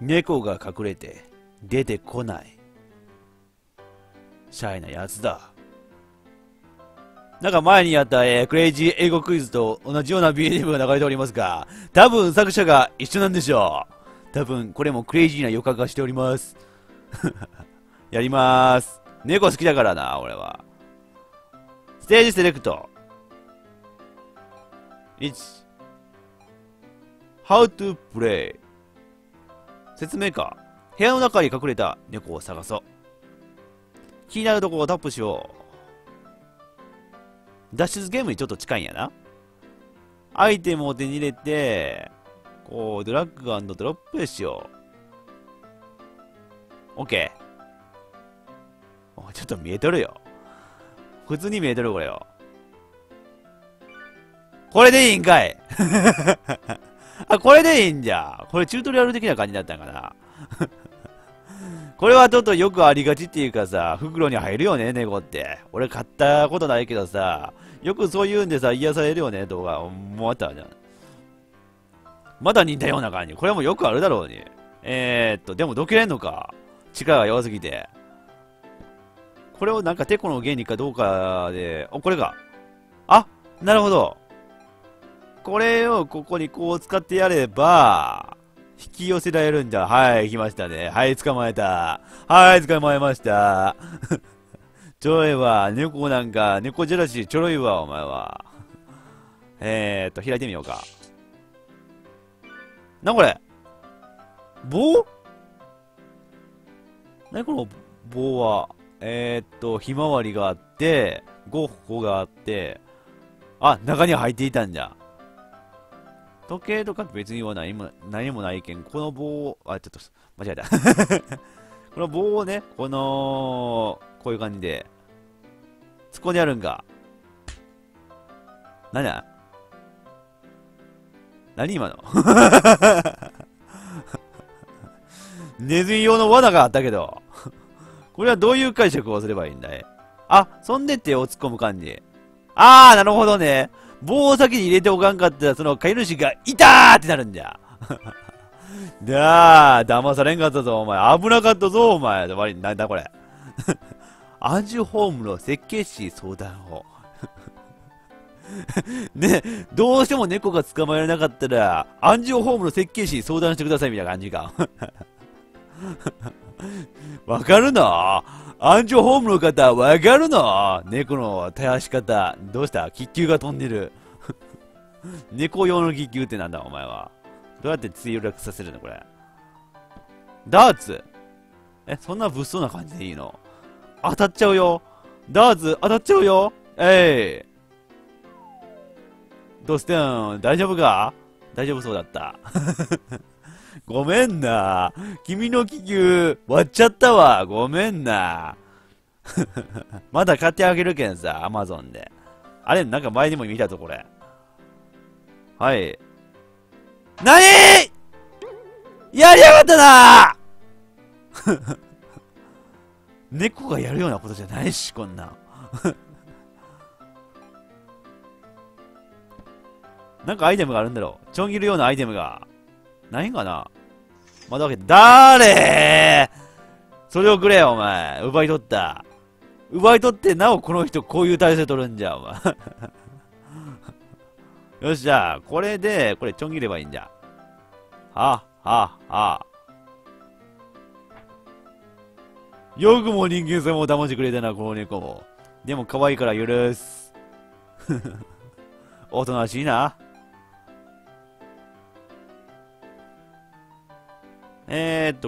猫が隠れて出てこない。シャイなやつだ。なんか前にやった、クレイジー英語クイズと同じような BGM が流れておりますが、多分作者が一緒なんでしょう。多分これもクレイジーな予感がしております。やりまーす。猫好きだからな、俺は。ステージセレクト。1、How to play。説明か。部屋の中に隠れた猫を探そう。気になるところをタップしよう。脱出ゲームにちょっと近いんやな。アイテムを手に入れて、こう、ドラッグ&ドロップでしよう。OK。ちょっと見えとるよ。普通に見えとる、これよ。これでいいんかい。あ、これでいいんじゃ。これチュートリアル的な感じだったんかな。これはちょっとよくありがちっていうかさ、袋に入るよね、猫って。俺買ったことないけどさ、よくそういうんでさ、癒されるよね、とか思ったじゃん。まだ似たような感じ。これもよくあるだろうに。でもどけれんのか。力が弱すぎて。これをなんかテコの原理かどうかで、お、これか。あ、なるほど。これをここにこう使ってやれば、引き寄せられるんだ。はい、来ましたね。はい、捕まえた。はい、捕まえました。ちょろいわ。猫なんか、猫ジェラシーちょろいわ、お前は。開いてみようか。な、これ。棒？なにこの棒は。ひまわりがあって、ゴッホがあって、あ、中に入っていたんじゃ。時計とか別には何もないけん、この棒を、あ、ちょっと、間違えた。この棒をね、こういう感じで、そこにあるんか。何だ？何今の？ネズミ用の罠があったけど。これはどういう解釈をすればいいんだい？あ、そんで手を突っ込む感じ。あー、なるほどね。棒を先に入れておかんかったら、その飼い主が、いたーってなるんじゃ。だー、騙されんかったぞ、お前。危なかったぞ、お前。なんだこれ。アンジュホームの設計士相談を。ね、どうしても猫が捕まえられなかったら、アンジュホームの設計士に相談してください、みたいな感じか。わかるの？アンジョホームの方、わかるの？猫の手足方、どうした？気球が飛んでる。猫用の気球ってなんだ、お前は。どうやって墜落させるの、これ。ダーツ。そんな物騒な感じでいいの？当たっちゃうよ。ダーツ、当たっちゃうよ。どうしてん？大丈夫か？大丈夫そうだった。ごめんな。君の気球、割っちゃったわ。ごめんな。まだ買ってあげるけんさ、アマゾンで。あれ、なんか前にも見たぞ、これ。はい。なにー！やりやがったなー。猫がやるようなことじゃないし、こんなん。なんかアイテムがあるんだろう。ちょん切るようなアイテムが。ないんかな？窓開けて、だーれー！それをくれよ、お前。奪い取った。奪い取って、なおこの人、こういう体勢取るんじゃ、お前。よっしゃ、これで、これ、ちょん切ればいいんじゃ。はあ、はあ、はあ。よくも人間性も騙してくれたな、この猫も。でも、可愛いから許す。おとなしいな。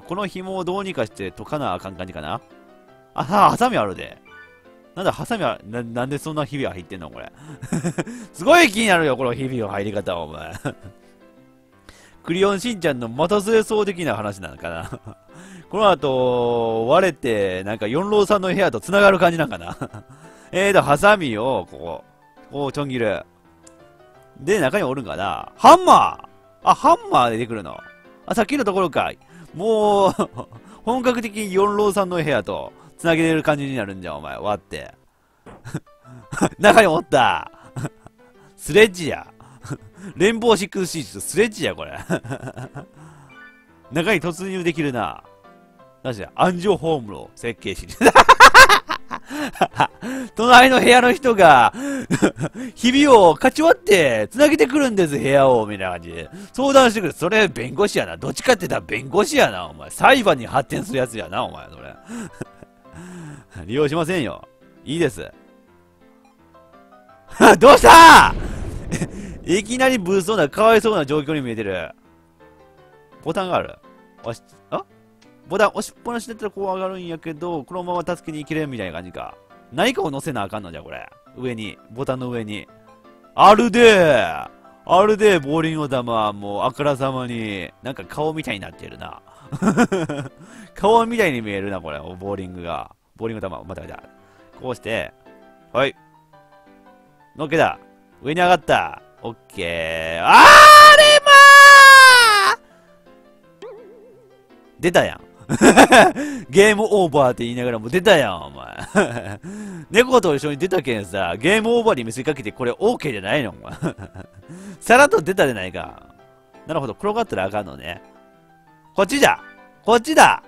この紐をどうにかして解かなあかん感じかな。あ、ハサミあるで。なんだ、ハサミある。なんでそんなひびが入ってんの、これ。すごい気になるよ、このひびの入り方、お前。クレヨンしんちゃんのまたずれそう的な話なのかな。この後、割れて、なんか四郎さんの部屋と繋がる感じなんかな。ハサミを、こう、ちょん切る。で、中におるんかな。ハンマー！あ、ハンマー出てくるの。あ、さっきのところか。もう、本格的に四郎さんの部屋と繋げれる感じになるんじゃ、お前。割って。中におったスレッジや。連邦6シーズ、スレッジや、これ。中に突入できるな。なぜ暗所ホームの設計士。隣の部屋の人が、日々をかち割って繋げてくるんです、部屋を、みたいな感じで。相談してくる。それ、弁護士やな。どっちかって言ったら弁護士やな、お前。裁判に発展するやつやな、お前、それ。利用しませんよ。いいです。どうしたいきなり物騒な、かわいそうな状況に見えてる。ボタンがある。押し、あボタン押しっぱなしだったらこう上がるんやけど、このまま助けに行けるみたいな感じか。何かを乗せなあかんのじゃ、これ。上に。ボタンの上に。あるでーあるでー、ボーリングの玉。もう、あからさまに。なんか顔みたいになってるな。顔みたいに見えるな、これ。ボーリングが。ボーリングの玉。またまた。こうして。はい。のっけだ。上に上がった。オッケー。あれまー出たやん。ゲームオーバーって言いながらも出たやん、お前。猫と一緒に出たけんさ、ゲームオーバーに見せかけてこれ OK じゃないの、お前。さらっと出たじゃないか。なるほど、転がったらあかんのね。こっちだこっちだ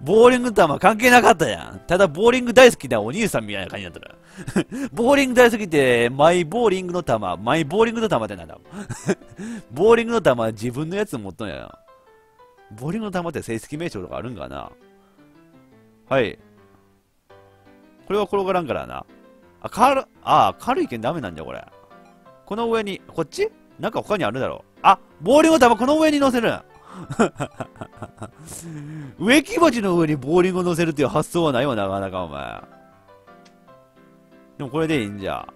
ボーリングとは関係なかったやん。ただ、ボーリング大好きなお兄さんみたいな感じになったら。ボーリング大好きって、マイボーリングの玉、マイボーリングの玉ってなんだボーリングの玉、自分のやつ持っとんやな。ボーリングの玉って正式名称とかあるんかな。はい。これは転がらんからな。あ、軽いけんダメなんだよ、これ。この上に、こっちなんか他にあるだろう。あ、ボーリングの玉、この上に乗せるん植木鉢の上にボーリングを乗せるっていう発想はないわ、なかなかお前。でもこれでいいんじゃ。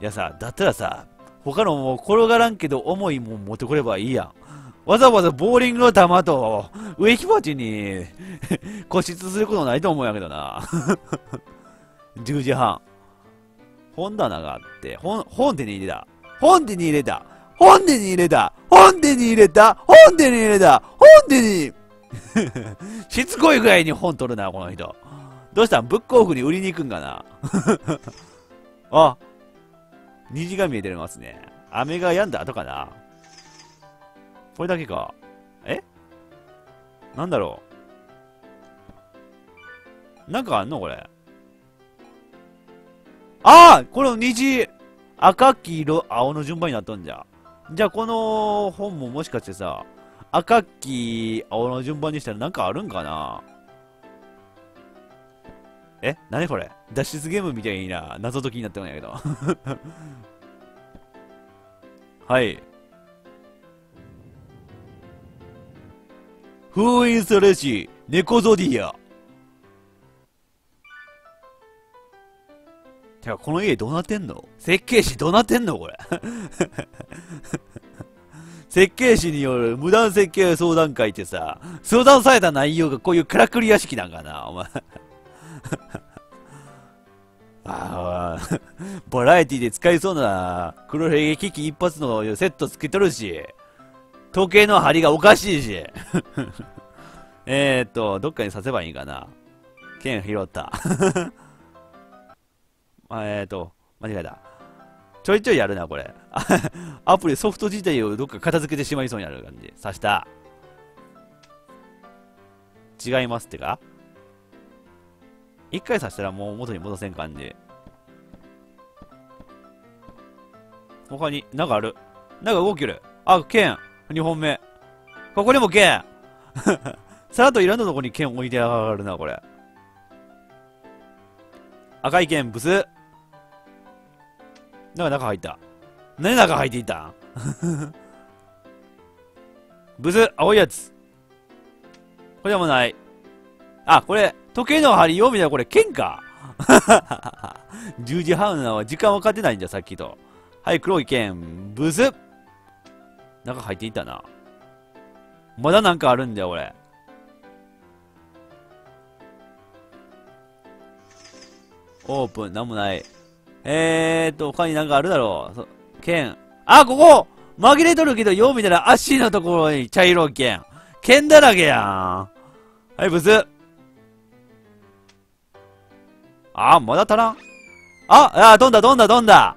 いやさ、だったらさ、他のもう転がらんけど重いもん持ってこればいいやん。わざわざボーリングの玉と植木鉢に固執することないと思うんやけどな。10時半。本棚があって、本手に入れた。本手に入れた。本手に入れた本手に入れた本手に入れた本手にしつこいぐらいに本取るな、この人。どうしたんブックオフに売りに行くんかな。あ、虹が見えてますね。雨が止んだ後かな。これだけか。えなんだろうなんかあんのこれ。ああこの虹赤、黄色、青の順番になっとんじゃ。じゃあこの本ももしかしてさ、赤、黄、青の順番にしたらなんかあるんかな。え何これ脱出ゲームみたいな謎解きになってるんやけど。はい。封印されし、猫ゾディア。てか、この家どうなってんの設計士どうなってんのこれ。設計士による無断設計相談会ってさ、相談された内容がこういうからくり屋敷なんかな、お前。ああ、バラエティで使えそうな黒ひげ危機一発のセットつけとるし、時計の針がおかしいし。どっかに刺せばいいかな。剣拾った。間違えた。ちょいちょいやるな、これ。アプリ、ソフト自体をどっか片付けてしまいそうになる感じ。刺した。違いますってか一回刺したらもう元に戻せん感じ。他に、なんかある。なんか動きる。あ、剣。2本目。ここにも剣。さらっといらんのとこに剣置いて上がるな、これ。赤い剣、ブス。なんか中入った。何中入っていたんブス、青いやつ。これもない。あ、これ、時計の針よ、みたいな、これ、剣か。10時半なは時間分かってないんじゃ、さっきと。はい、黒い剣、ブス。中入っていったな。まだなんかあるんだよ、俺。オープン、なんもない。他になんかあるだろう。剣。あ、ここ紛れとるけど、よう見たら足のところに茶色い剣。剣だらけやん。はい、ブス。あ、まだ足らん。あ、飛んだ、飛んだ、飛んだ。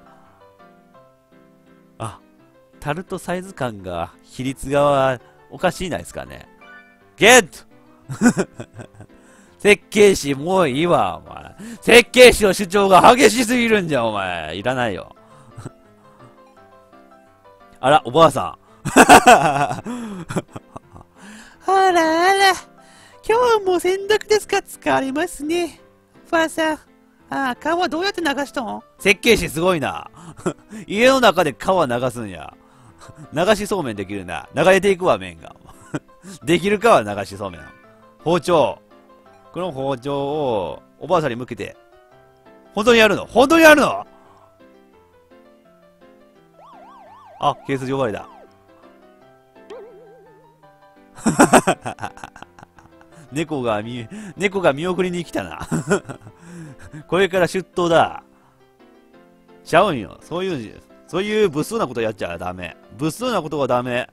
あ、樽とサイズ感が比率がおかしいないですかね。ゲット設計士もういいわ、お前。設計士の主張が激しすぎるんじゃ、お前。いらないよ。あら、おばあさん。あらあら。今日はもう洗濯ですか、疲れますね。おばあさん。ああ、川どうやって流したの？設計士すごいな。家の中で川流すんや。流しそうめんできるな。流れていくわ、麺が。できるかは流しそうめん。包丁。この包丁をおばあさんに向けて。本当にやるの？本当にやるの？あ、ケース呼ばれだ。猫が見送りに来たな。これから出頭だ。ちゃうんよ。そういう物騒なことやっちゃダメ。物騒なことはダメ。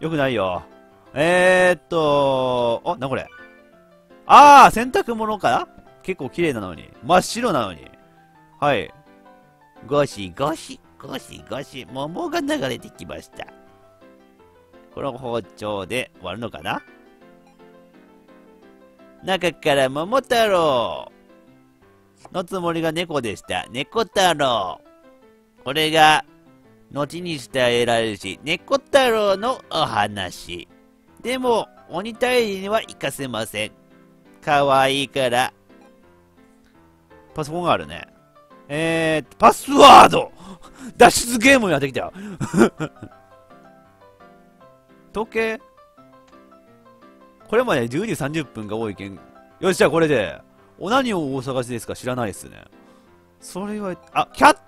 よくないよ。あ、なこれ。あー、洗濯物かな？結構綺麗なのに。真っ白なのに。はい。ゴシゴシ、ゴシゴシ、桃が流れてきました。この包丁で割るのかな？中から桃太郎のつもりが猫でした。猫太郎。これが、後に伝えられるし、猫太郎のお話。でも、鬼退治には行かせません。かわいいから。パソコンがあるね。パスワード脱出ゲームやってきたよ。時計これまで10時30分が多いけん。よし、じゃあこれで。何をお探しですか？知らないですね。それは、あ、キャット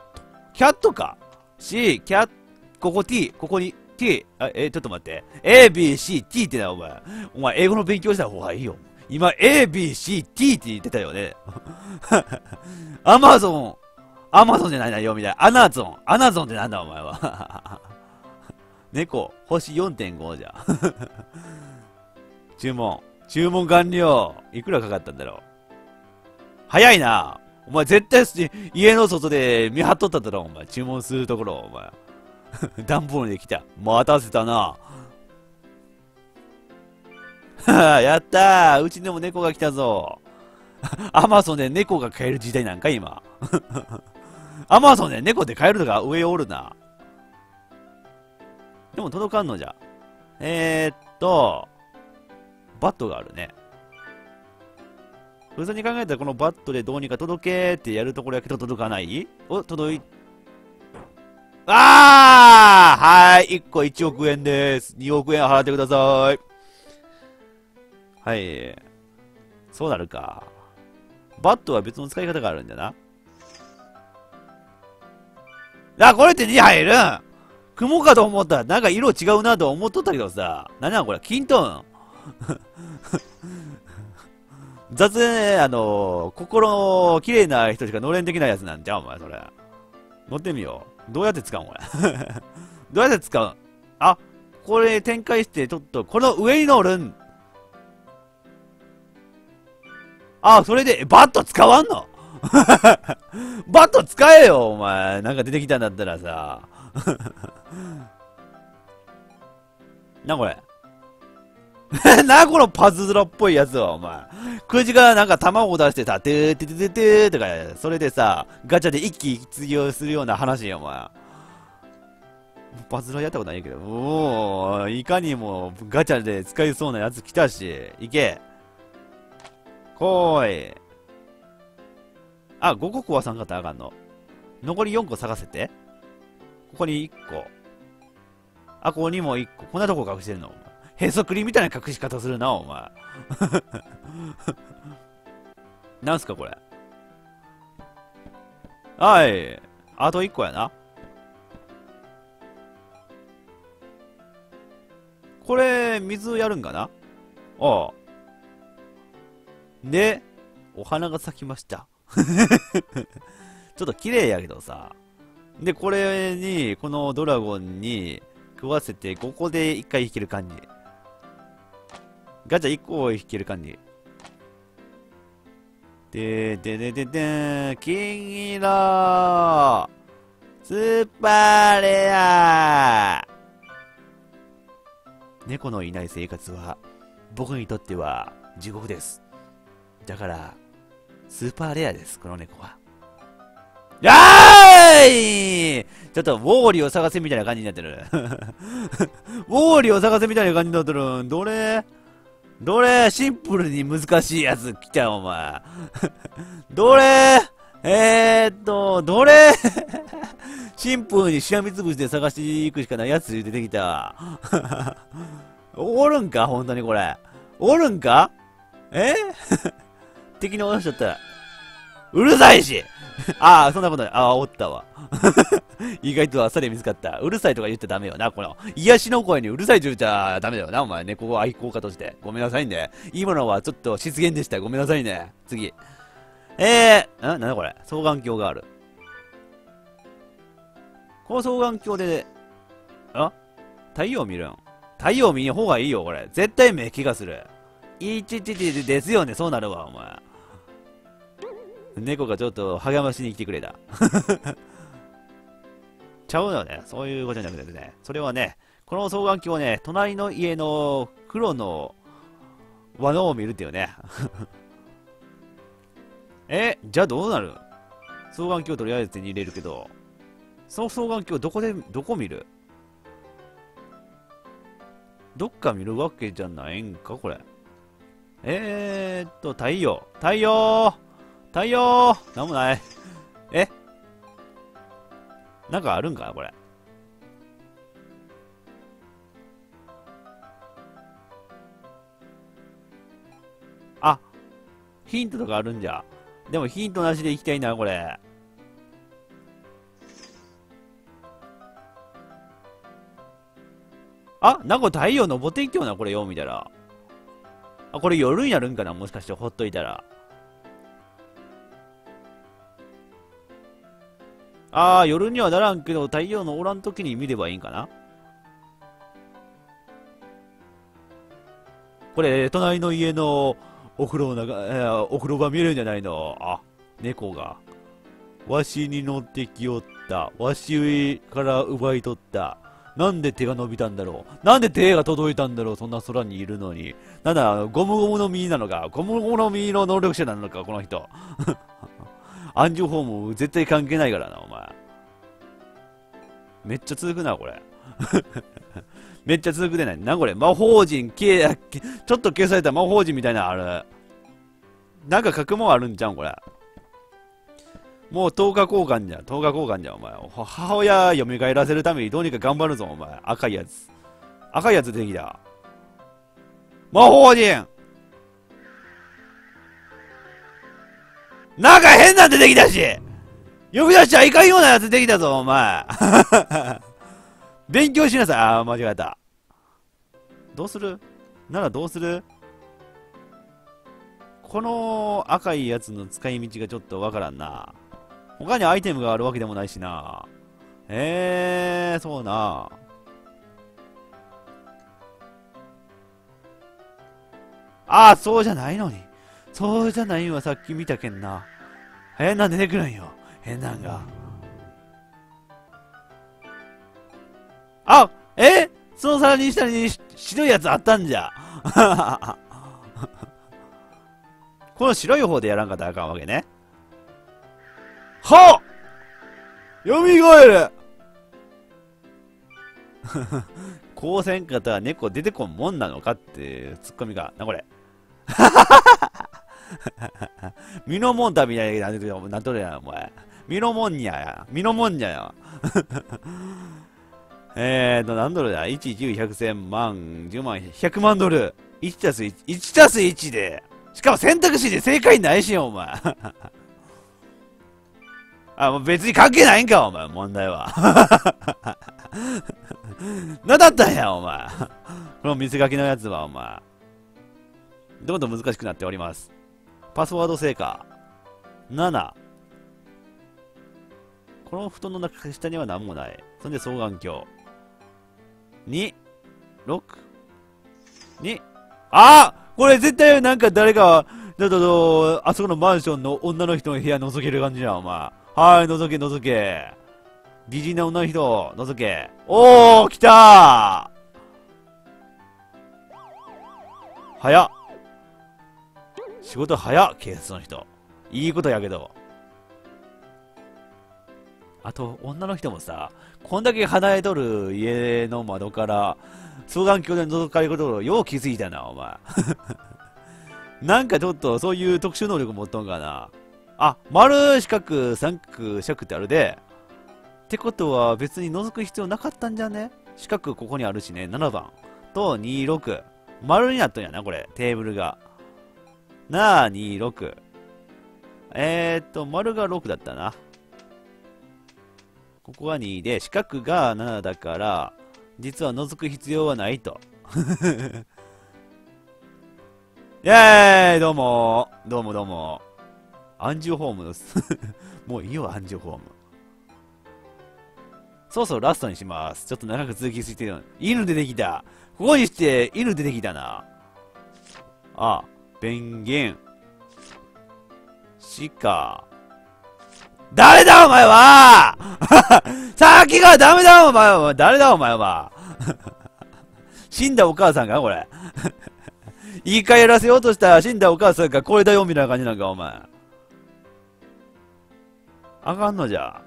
キャットか !C、キャット、ここ T、ここに T、あ、ちょっと待って。A、B、C、T ってな、お前。お前、英語の勉強した方がいいよ。今、A、B、C、T って言ってたよね。アマゾンじゃないな、読みだ。アナゾンってなんだ、お前は。猫、星 4.5 じゃ。注文完了。いくらかかったんだろう。早いな。お前絶対家の外で見張っとっただろ、お前。注文するところ、お前。段ボールで来た。待たせたな。やったー。うちでも猫が来たぞ。アマゾンで猫が買える時代なんか、今。アマゾンで猫で買えるのが上おるな。でも届かんのじゃ。バットがあるね。普通に考えたらこのバットでどうにか届けってやるところやけど届かない？お、届い。あー！はーい、1個1億円です。2億円払ってください。はい。そうなるか。バットは別の使い方があるんだな。あ、これって2入るん？雲かと思った。なんか色違うなと思っとったけどさ。何なんこれ？キントン。雑ね、心の綺麗な人しか乗れんできないやつなんじゃん、お前、それ。乗ってみよう。どうやって使うん、これ。どうやって使うん？あ、これ展開して、ちょっと、この上に乗るん。あ、それで、バット使わんの？バット使えよ、お前。なんか出てきたんだったらさ。な、これ。なあ、このパズドラっぽいやつは、お前。口からなんか卵を出してさ、てーててててーとか、それでさ、ガチャで一気一遊するような話よ、お前。パズドラやったことないけど、おー、いかにもガチャで使えそうなやつ来たし、いけ。こーい。あ、5個壊さんかったらあかんの。残り4個探せて。ここに1個。あ、ここにも1個。こんなとこ隠してるの？へそくりみたいな隠し方するな、お前。なんすか、これ。はい。あと1個やな。これ、水やるんかな？ああ。で、お花が咲きました。ちょっと綺麗やけどさ。で、これに、このドラゴンに食わせて、ここで1回引ける感じ。ガチャ1個を引ける感じ。でーででででーん。金色スーパーレアー猫のいない生活は僕にとっては地獄です。だから、スーパーレアです、この猫は。やーい！ちょっと、ウォーリーを探せみたいな感じになってる。ウォーリーを探せみたいな感じになってる。どれシンプルに難しいやつ来た、お前。どれどれシンプルにしらみつぶしで探していくしかないやつ出てきた。おるんか本当にこれ。おるんか敵の落としちゃった。うるさいしああ、そんなことない。ああ、おったわ。意外とあっさり見つかった。うるさいとか言っちゃダメよな。この、癒しの声にうるさいと言っちゃダメだよな、お前。猫を愛好家として。ごめんなさいね。今のはちょっと失言でした。ごめんなさいね。次。なんだこれ。双眼鏡がある。この双眼鏡で、太陽見るん。太陽見ん方がいいよ、これ。絶対目気がする。いちちちですよね、そうなるわ、お前。猫がちょっと励ましに来てくれた。ちゃうよね。そういうことじゃなくてね。それはね、この双眼鏡をね、隣の家の黒の和のを見るっていうね。じゃあどうなる？双眼鏡とりあえず手に入れるけど、その双眼鏡どこ見る？どっか見るわけじゃないんか、これ。太陽。太陽なんもない。なんかあるんかこれ。あ、ヒントとかあるんじゃ。でもヒントなしでいきたいな、これ。あ、なんか太陽登っていってよな、これよ、みたいな。あ、これ夜になるんかなもしかしてほっといたら。ああ、夜にはならんけど、太陽のおらんときに見ればいいんかなこれ、隣の家のお風呂場見えるんじゃないのあ、猫が。わしに乗ってきよった。わしから奪い取った。なんで手が伸びたんだろうなんで手が届いたんだろうそんな空にいるのに。なんだ、ゴムゴムの実なのかゴムゴムの実の能力者なのかこの人。暗示法も絶対関係ないからな、お前。めっちゃ続くな、これ。めっちゃ続くでない。なんこれ魔法陣、ちょっと消された魔法陣みたいなのある。なんか書くもんあるんじゃん、これ。もう10日交換じゃん、お前。母親蘇らせるためにどうにか頑張るぞ、お前。赤いやつ。赤いやつ出てきた。魔法陣なんか変な出てきたし呼び出しちゃいかんようなやつ出てきたぞ、お前。勉強しなさい。ああ、間違えた。どうするならどうするこの赤いやつの使い道がちょっとわからんな。他にアイテムがあるわけでもないしな。そうな。ああ、そうじゃないのに。そうじゃないんはさっき見たけんな。変なん出てくるんよ。変なんが。あ、その皿に下に白いやつあったんじゃ。この白い方でやらんかったらあかんわけね。はっ！よみがえるこうせんかったら猫出てこんもんなのかってツッコミが。な、これ。ミノモンタみたいななんとるやん、お前。ミノモンニャや。何ドルだ ?1、10、100、1000万、10万、100万ドル。1+1 で。しかも選択肢で正解ないしよ、お前。あ、もう別に関係ないんか、お前、問題は。何だったんや、お前。この見せかけのやつは、お前。どんどん難しくなっております。パスワード正解。7。この布団の中下には何もない。そんで双眼鏡。2、6、2、これ絶対なんか誰か、あそこのマンションの女の人の部屋覗ける感じじゃん、お前。覗け。美人な女の人、覗け。おー、来たー早っ。仕事早っ、警察の人。いいことやけど。あと、女の人もさ、こんだけ離れとる家の窓から、双眼鏡で覗かれることをよう気づいたな、お前。なんかちょっと、そういう特殊能力持っとんかな。あ、丸、四角、三角、尺ってあるで。ってことは、別に覗く必要なかったんじゃね？四角ここにあるしね、7番。と、26。丸になったんやな、これ。テーブルが。なあ、26。丸が6だったな。ここは2で、四角が7だから、実は覗く必要はないと。イェーイ、どうもー。どうもどうも。アンジュホームです。もういいよ、アンジュホーム。そうそう、ラストにします。ちょっと長く続きすぎてるのに。犬出てきた。ここにして、犬出てきたな。あ、ペンギン。鹿。誰だお前はさっきがダメだお前は。誰だお前は。死んだお母さんかこれ。言い換えらせようとしたら死んだお母さんがこれだよみたいな感じなんかお前。あかんのじゃ。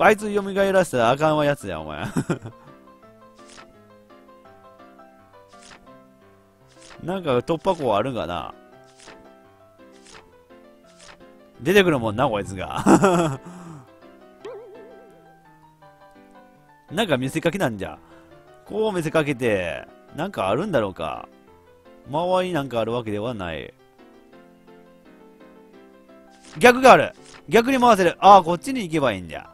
あいつ蘇らせたらあかんわやつやお前。なんか突破口あるんかな。出てくるもんな、こいつが。なんか見せかけなんじゃ。こう見せかけて、なんかあるんだろうか。周りになんかあるわけではない。逆がある。逆に回せる。ああ、こっちに行けばいいんじゃ。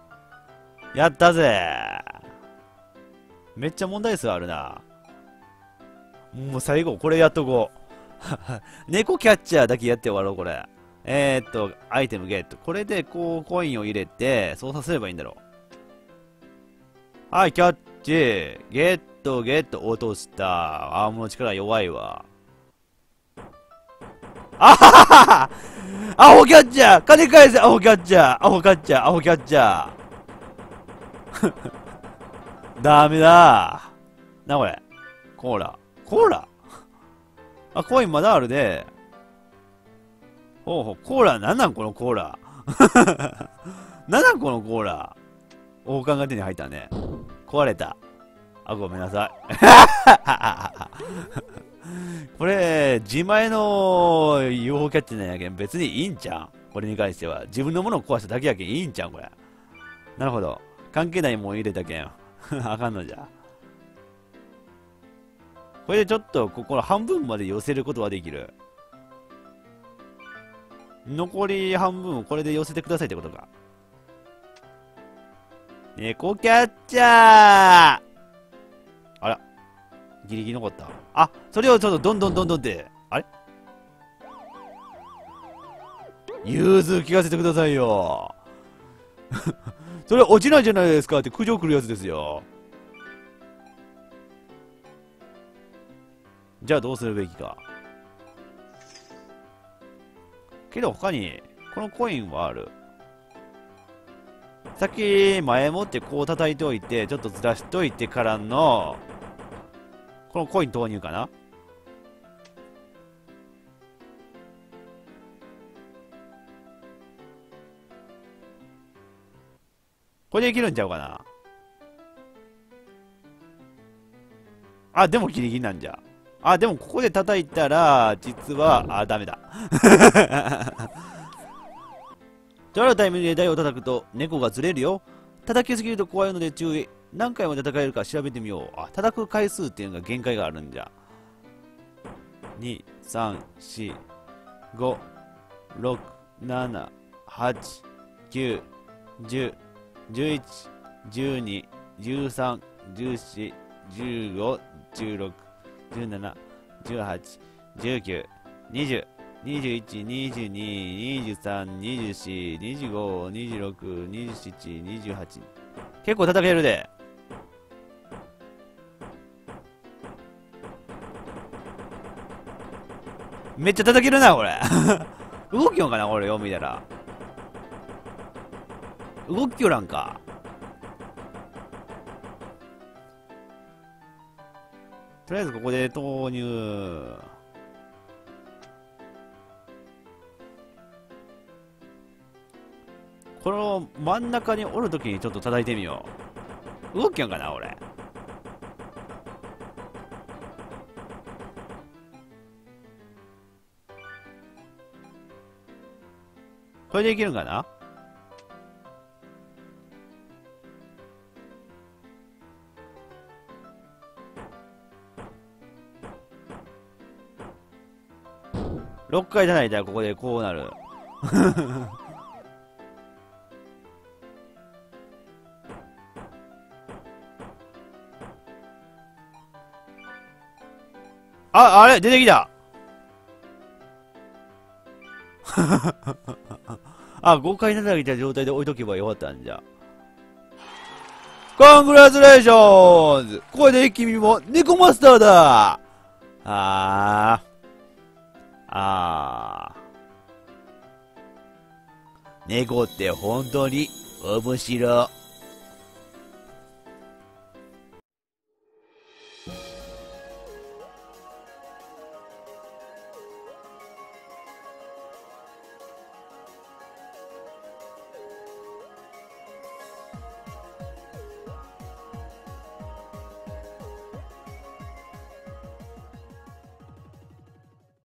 やったぜ。めっちゃ問題数あるな。もう最後、これやっとこう。猫キャッチャーだけやって終わろう、これ。アイテムゲット。これでこうコインを入れて操作すればいいんだろう。はい、キャッチ。ゲット、ゲット、落とした。アームの力弱いわ。あはははアホキャッチャー金返せアホキャッチャーアホキャッチャーアホキャッチャーダメだー。なこれ。コーラ。コーラあ、コインまだあるで。ほうほう、コーラ、なんなんこのコーラ。なんなんこのコーラ。王冠が手に入ったね。壊れた。あ、ごめんなさい。これ、自前の UFO キャッチなんやけん、別にいいんちゃうこれに関しては。自分のものを壊しただけやけん、いいんちゃうこれ。なるほど。関係ないもん入れたけん。あかんのじゃ。これでちょっと、ここの半分まで寄せることはできる。残り半分をこれで寄せてくださいってことか。猫キャッチャーあら。ギリギリ残った。あ、それをちょっとどんどんどんどんって。あれ融通聞かせてくださいよ。それ落ちないじゃないですかって苦情来るやつですよ。じゃあどうするべきか。けど他に、このコインはある。さっき、前もってこう叩いておいて、ちょっとずらしといてからの、このコイン投入かな？これでいけるんちゃうかな？あ、でもギリギリなんじゃ。あ、でもここで叩いたら、実は、あ、ダメだ。とあるタイミングで台を叩くと、猫がずれるよ。叩きすぎると怖いので注意。何回も叩かれるか調べてみよう。あ、叩く回数っていうのが限界があるんじゃ。2、3、4、5、6、7、8、9、10、11、12、13、14、15、16、17、18、19、20、21、22、23、24、25、26、27、28。結構叩けるで。めっちゃ叩けるなこれ。動きよんかなこれよ見たら。動きよらんか。とりあえずここで投入。この真ん中におるときにちょっと叩いてみよう。動きやんかな、俺。これでいけるんかな。6回叩いたらここでこうなる。あ、あれ出てきた。あ、5回叩いた状態で置いとけばよかったんじゃ。コングラチュレーションズ、これで君も猫マスターだ。猫って本当に面白い。